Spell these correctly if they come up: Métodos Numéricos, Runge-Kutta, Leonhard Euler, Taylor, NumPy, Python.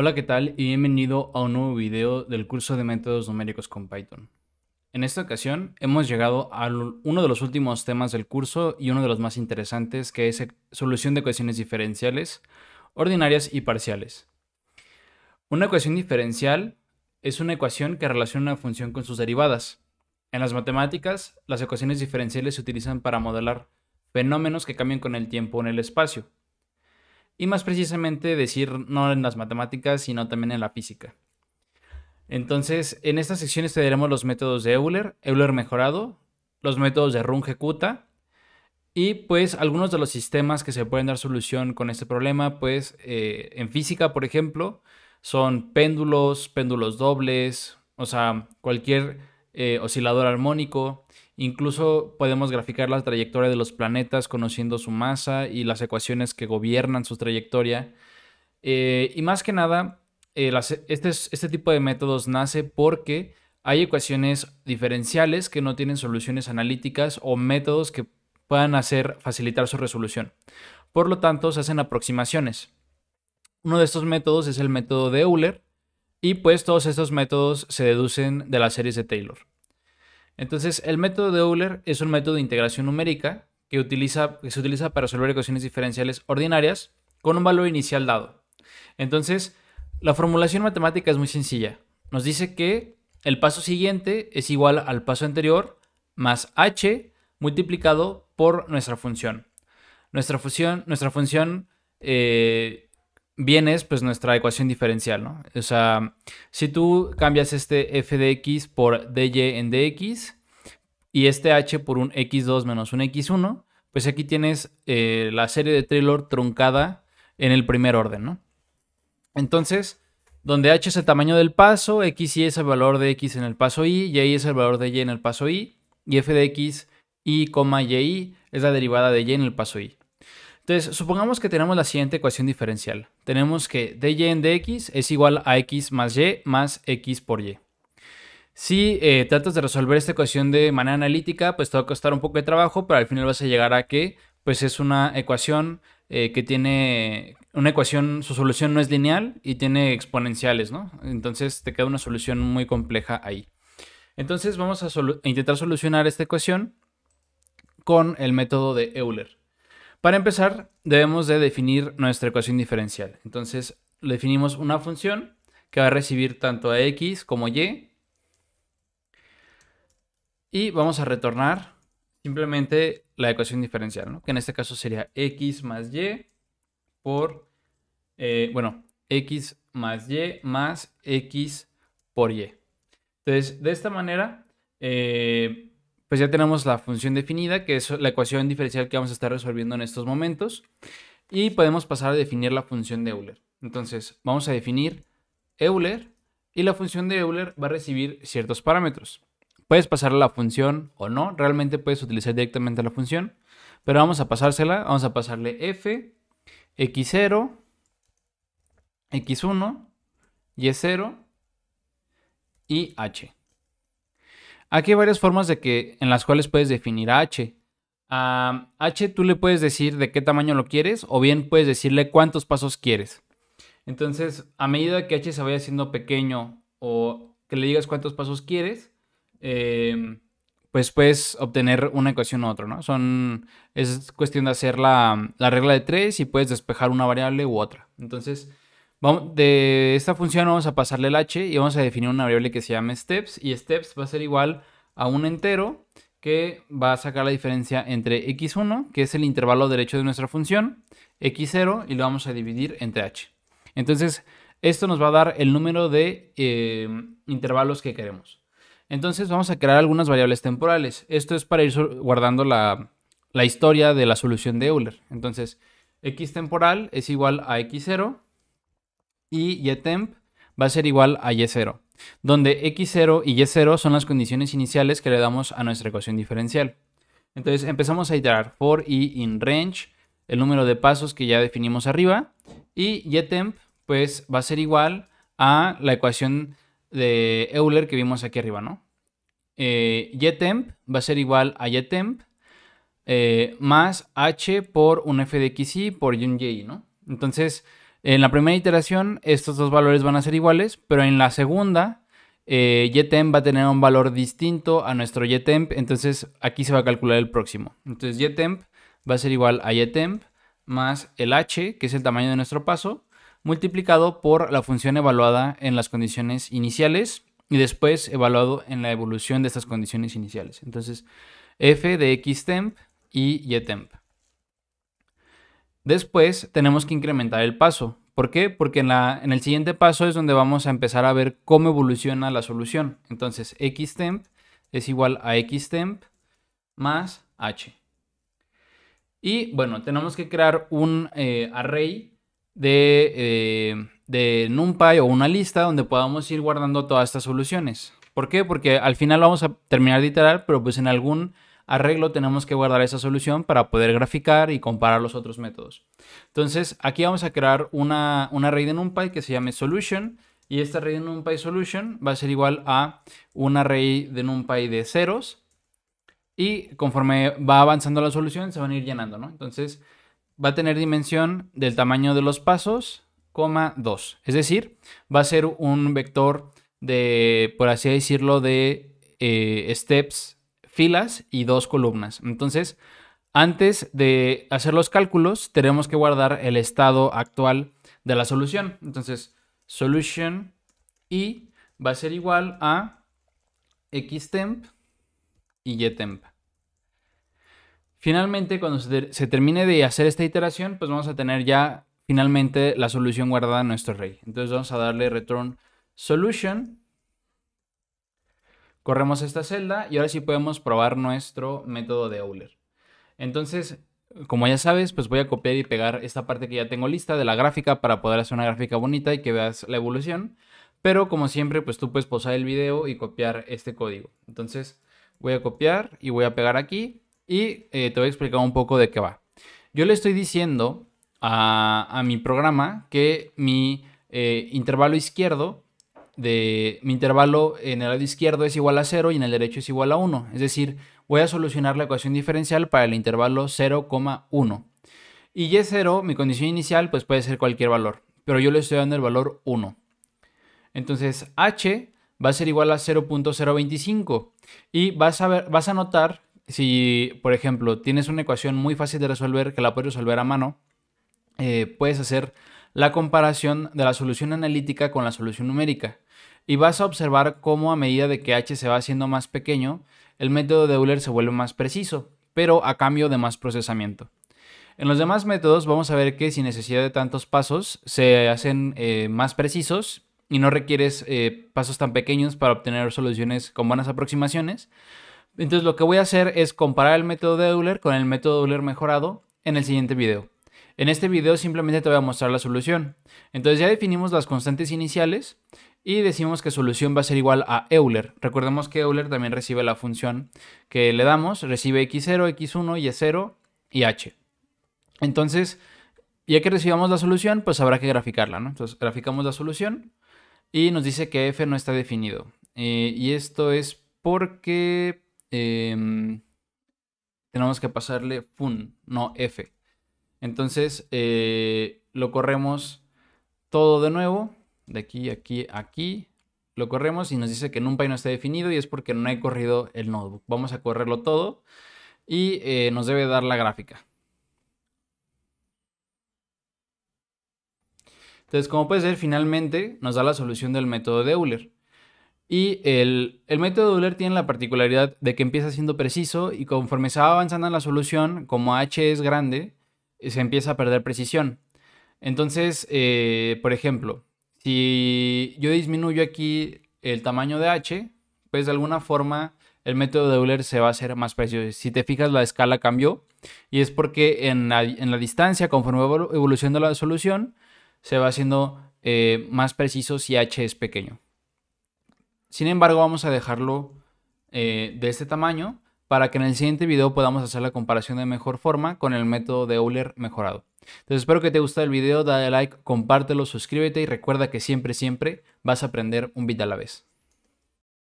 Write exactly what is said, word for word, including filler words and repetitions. Hola, ¿qué tal? Y bienvenido a un nuevo video del curso de métodos numéricos con Python. En esta ocasión hemos llegado a uno de los últimos temas del curso y uno de los más interesantes, que es solución de ecuaciones diferenciales, ordinarias y parciales. Una ecuación diferencial es una ecuación que relaciona una función con sus derivadas. En las matemáticas, las ecuaciones diferenciales se utilizan para modelar fenómenos que cambian con el tiempo en el espacio. Y más precisamente decir no en las matemáticas, sino también en la física. Entonces, en esta sección estudiaremos los métodos de Euler, Euler mejorado, los métodos de Runge-Kutta y pues algunos de los sistemas que se pueden dar solución con este problema, pues eh, en física, por ejemplo, son péndulos, péndulos dobles, o sea, cualquier eh, oscilador armónico. Incluso podemos graficar la trayectoria de los planetas conociendo su masa y las ecuaciones que gobiernan su trayectoria. Eh, y más que nada, eh, las, este, este tipo de métodos nace porque hay ecuaciones diferenciales que no tienen soluciones analíticas o métodos que puedan hacer facilitar su resolución. Por lo tanto, se hacen aproximaciones. Uno de estos métodos es el método de Euler y pues todos estos métodos se deducen de las series de Taylor. Entonces, el método de Euler es un método de integración numérica que, utiliza, que se utiliza para resolver ecuaciones diferenciales ordinarias con un valor inicial dado. Entonces, la formulación matemática es muy sencilla. Nos dice que el paso siguiente es igual al paso anterior más h multiplicado por nuestra función. Nuestra función, nuestra función eh, bien es pues, nuestra ecuación diferencial, ¿no? O sea, si tú cambias este f de x por dy en dx, y este h por un equis dos menos un equis uno, pues aquí tienes eh, la serie de Taylor truncada en el primer orden, ¿no? Entonces, donde h es el tamaño del paso, x y es el valor de x en el paso y, y ahí es el valor de y en el paso y, y f de x, y, y es la derivada de y en el paso y. Entonces, supongamos que tenemos la siguiente ecuación diferencial. Tenemos que dy en dx es igual a x más y más x por y. Si eh, tratas de resolver esta ecuación de manera analítica, pues te va a costar un poco de trabajo, pero al final vas a llegar a que pues es una ecuación eh, que tiene una ecuación, su solución no es lineal y tiene exponenciales, ¿no? Entonces te queda una solución muy compleja ahí. Entonces vamos a, solu- a intentar solucionar esta ecuación con el método de Euler. Para empezar, debemos de definir nuestra ecuación diferencial. Entonces definimos una función que va a recibir tanto a x como y. Y vamos a retornar simplemente la ecuación diferencial, ¿no? Que en este caso sería x más y por, eh, bueno, x más y más x por y. Entonces, de esta manera, eh, pues ya tenemos la función definida, que es la ecuación diferencial que vamos a estar resolviendo en estos momentos. Y podemos pasar a definir la función de Euler. Entonces, vamos a definir Euler y la función de Euler va a recibir ciertos parámetros. Puedes pasarle la función o no, realmente puedes utilizar directamente la función, pero vamos a pasársela, vamos a pasarle f, equis cero, equis uno, y cero y h. Aquí hay varias formas de que, en las cuales puedes definir a h. A h tú le puedes decir de qué tamaño lo quieres o bien puedes decirle cuántos pasos quieres. Entonces, a medida que h se vaya haciendo pequeño o que le digas cuántos pasos quieres, Eh, pues puedes obtener una ecuación u otra, ¿no? Son, es cuestión de hacer la, la regla de tres y puedes despejar una variable u otra. Entonces, vamos, de esta función vamos a pasarle el h y vamos a definir una variable que se llama steps. Y steps va a ser igual a un entero que va a sacar la diferencia entre equis uno, que es el intervalo derecho de nuestra función, equis cero, y lo vamos a dividir entre h. Entonces, esto nos va a dar el número de eh, intervalos que queremos. Entonces vamos a crear algunas variables temporales. Esto es para ir guardando la, la historia de la solución de Euler. Entonces, x temporal es igual a equis cero y y temp va a ser igual a y cero, donde equis cero y y cero son las condiciones iniciales que le damos a nuestra ecuación diferencial. Entonces empezamos a iterar for i in range, el número de pasos que ya definimos arriba, y y temp pues va a ser igual a la ecuación de Euler que vimos aquí arriba, ¿no? Eh, ytemp va a ser igual a ytemp eh, más h por un f de xi por un y, ¿no? Entonces, En la primera iteración estos dos valores van a ser iguales, pero en la segunda eh, yetemp va a tener un valor distinto a nuestro yetemp, entonces aquí se va a calcular el próximo. Entonces yetemp va a ser igual a yetemp más el h, que es el tamaño de nuestro paso, multiplicado por la función evaluada en las condiciones iniciales y después evaluado en la evolución de estas condiciones iniciales. Entonces f de xtemp y yetemp. Después tenemos que incrementar el paso. ¿Por qué? Porque en, la, en el siguiente paso es donde vamos a empezar a ver cómo evoluciona la solución. Entonces xtemp es igual a xtemp más h. Y bueno, tenemos que crear un eh, array de, eh, de NumPy o una lista donde podamos ir guardando todas estas soluciones. ¿Por qué? Porque al final vamos a terminar de iterar, pero pues en algún arreglo tenemos que guardar esa solución para poder graficar y comparar los otros métodos. Entonces aquí vamos a crear una, una array de NumPy que se llame solution, y esta array de NumPy solution va a ser igual a un array de NumPy de ceros. Y conforme va avanzando la solución se van a ir llenando, ¿no? Entonces va a tener dimensión del tamaño de los pasos, coma dos. Es decir, va a ser un vector de, por así decirlo, de eh, steps, filas y dos columnas. Entonces, antes de hacer los cálculos, tenemos que guardar el estado actual de la solución. Entonces, solution i va a ser igual a xtemp y yetemp. Finalmente, cuando se termine de hacer esta iteración, pues vamos a tener ya finalmente la solución guardada en nuestro array. Entonces vamos a darle return solution, corremos esta celda y ahora sí podemos probar nuestro método de Euler. Entonces, como ya sabes, pues voy a copiar y pegar esta parte que ya tengo lista de la gráfica para poder hacer una gráfica bonita y que veas la evolución. Pero como siempre, pues tú puedes pausar el video y copiar este código. Entonces voy a copiar y voy a pegar aquí y eh, te voy a explicar un poco de qué va. Yo le estoy diciendo a, a mi programa que mi eh, intervalo izquierdo, de, mi intervalo en el lado izquierdo es igual a cero y en el derecho es igual a uno. Es decir, voy a solucionar la ecuación diferencial para el intervalo cero coma uno. Y y cero, mi condición inicial, pues puede ser cualquier valor, pero yo le estoy dando el valor uno. Entonces h va a ser igual a cero punto cero veinticinco. Y vas a, ver, vas a notar, si por ejemplo tienes una ecuación muy fácil de resolver, que la puedes resolver a mano, eh, puedes hacer la comparación de la solución analítica con la solución numérica. Y vas a observar cómo a medida de que h se va haciendo más pequeño, el método de Euler se vuelve más preciso, pero a cambio de más procesamiento. En los demás métodos vamos a ver que sin necesidad de tantos pasos se hacen eh, más precisos, y no requieres eh, pasos tan pequeños para obtener soluciones con buenas aproximaciones. Entonces lo que voy a hacer es comparar el método de Euler con el método de Euler mejorado en el siguiente video. En este video simplemente te voy a mostrar la solución. Entonces ya definimos las constantes iniciales y decimos que solución va a ser igual a Euler. Recordemos que Euler también recibe la función que le damos, recibe x cero, x uno, y cero y h. Entonces ya que recibamos la solución, pues habrá que graficarla, ¿no? Entonces graficamos la solución. Y nos dice que f no está definido. Eh, y esto es porque eh, tenemos que pasarle fun, no f. Entonces eh, lo corremos todo de nuevo. De aquí, aquí, aquí. Lo corremos y nos dice que NumPy no está definido y es porque no he corrido el notebook. Vamos a correrlo todo y eh, nos debe dar la gráfica. Entonces, como puedes ver, finalmente nos da la solución del método de Euler. Y el, el método de Euler tiene la particularidad de que empieza siendo preciso y conforme se va avanzando en la solución, como h es grande, se empieza a perder precisión. Entonces, eh, por ejemplo, si yo disminuyo aquí el tamaño de h, pues de alguna forma el método de Euler se va a hacer más preciso. Si te fijas, la escala cambió y es porque en la, en la distancia, conforme va evolucionando la solución, se va haciendo eh, más preciso si h es pequeño. Sin embargo, vamos a dejarlo eh, de este tamaño para que en el siguiente video podamos hacer la comparación de mejor forma con el método de Euler mejorado. Entonces espero que te guste el video, dale like, compártelo, suscríbete y recuerda que siempre, siempre vas a aprender un bit a la vez.